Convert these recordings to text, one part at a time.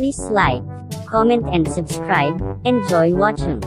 Please like, comment and subscribe. Enjoy watching.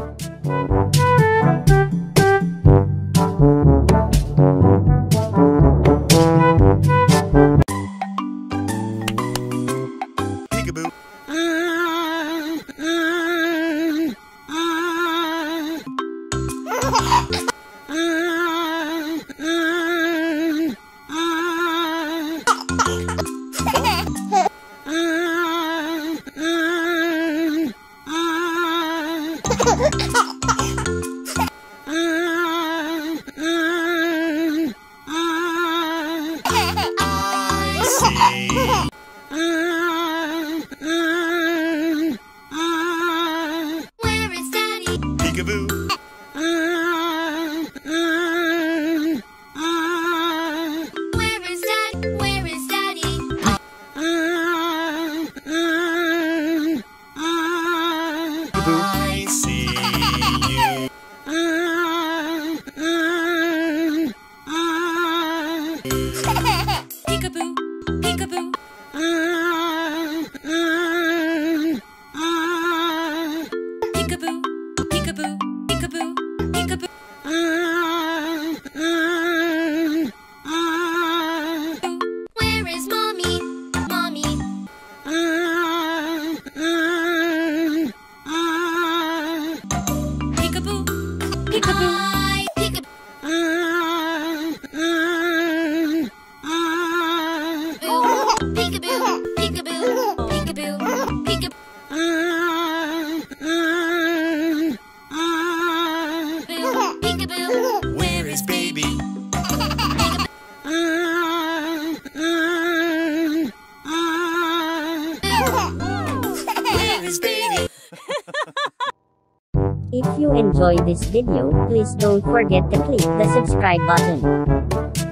If you enjoy this video, please don't forget to click the subscribe button.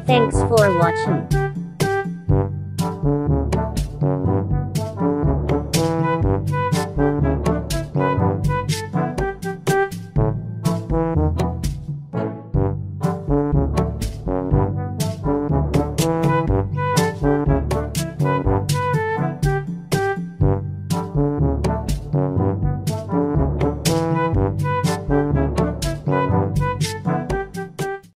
Thanks for watching.